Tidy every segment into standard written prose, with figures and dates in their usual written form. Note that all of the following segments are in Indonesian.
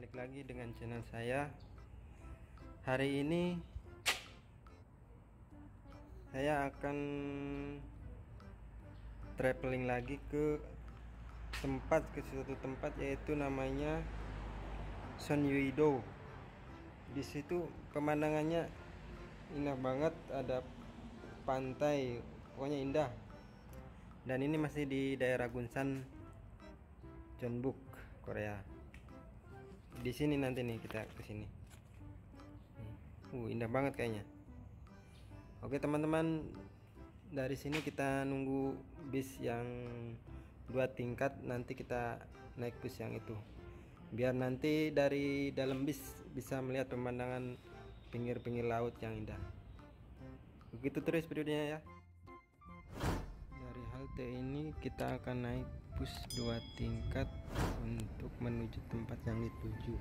balik lagi dengan channel saya. Hari ini saya akan traveling lagi ke suatu tempat yaitu namanya Seonyudo. Di situ pemandangannya indah banget, ada pantai, pokoknya indah. Dan ini masih di daerah Gunsan, Jeonbuk, Korea. Di sini nanti nih kita ke sini. Indah banget kayaknya. Oke teman-teman, dari sini kita nunggu bis yang 2 tingkat, nanti kita naik bis yang itu. Biar nanti dari dalam bis bisa melihat pemandangan pinggir-pinggir laut yang indah. Begitu terus videonya ya. Dari halte ini kita akan naik bus 2 tingkat untuk menuju tempat yang dituju.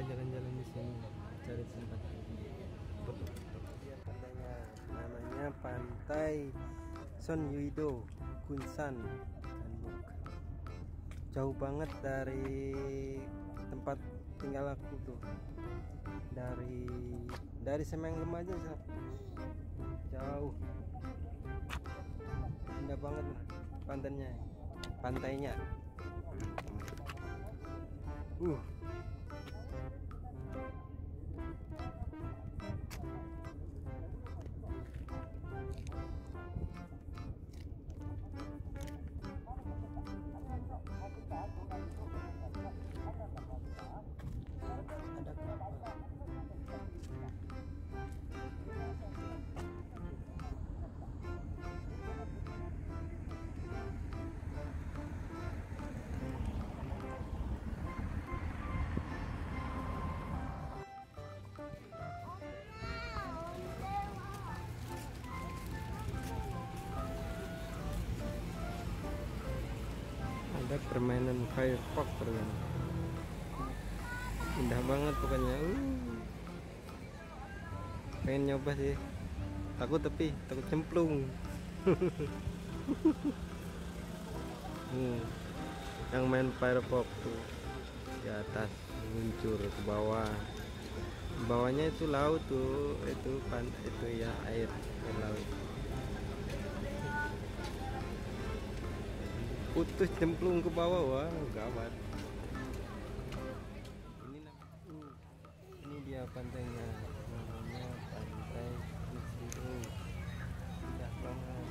Jalan-jalan di sini cari tempat pantainya, namanya Pantai Seonyudo, Gunsan. Jauh banget dari tempat tinggal aku tuh, dari Semarang aja jauh. Indah banget pantainya. Ada permainan firefox ternyata. Indah banget pokoknya. Pengen nyoba sih. Takut tapi takut cemplung. Yang main firefox tuh di atas meluncur ke bawah. Bawahnya itu laut tuh, itu pantai itu ya, air laut. Putus cemplung ke bawah, wah gawat. Ini dia pantainya, namanya Pantai Cilu. Indah banget.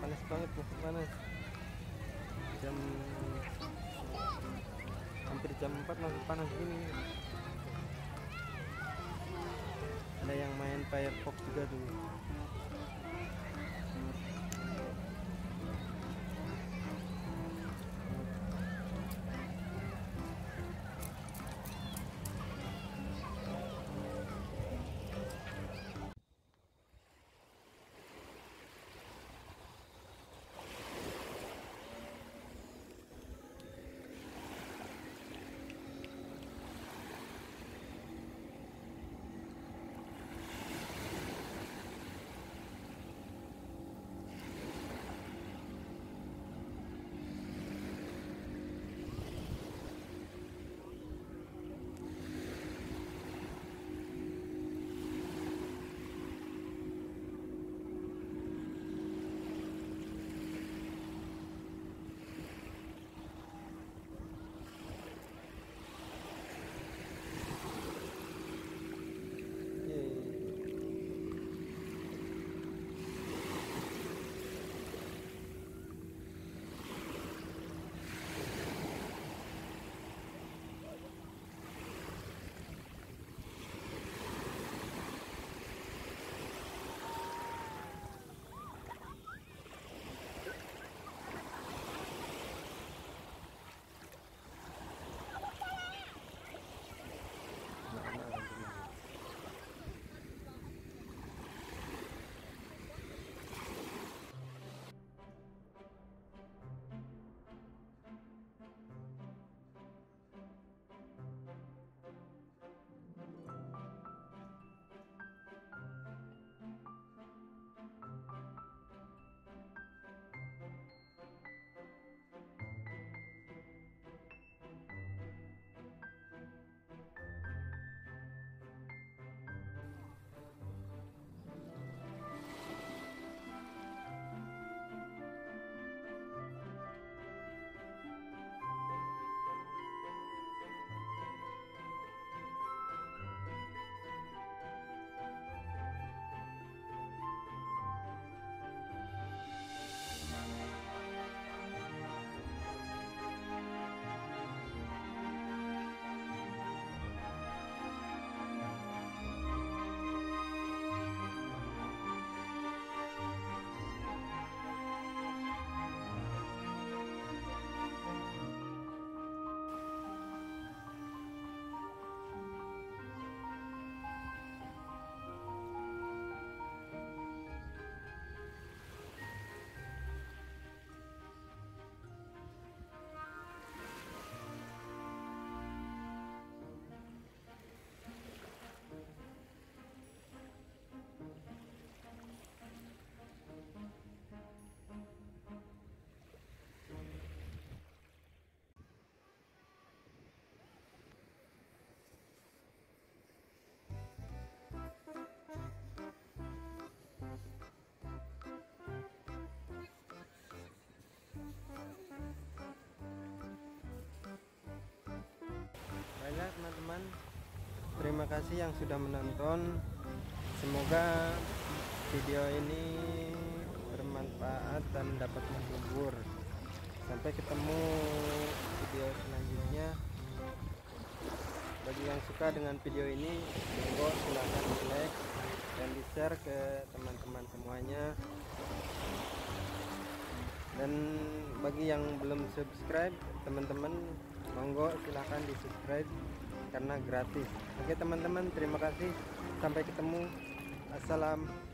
Panas banget, panas. Hampir jam 4 masih panas gini. Ada yang main firefox juga tuh. teman-teman. Terima kasih yang sudah menonton. Semoga video ini bermanfaat dan dapat menghibur. Sampai ketemu video selanjutnya. Bagi yang suka dengan video ini, silahkan di like dan di share ke teman-teman semuanya. Dan bagi yang belum subscribe, teman-teman monggo silahkan di subscribe karena gratis. Oke teman-teman, terima kasih, sampai ketemu. Assalam.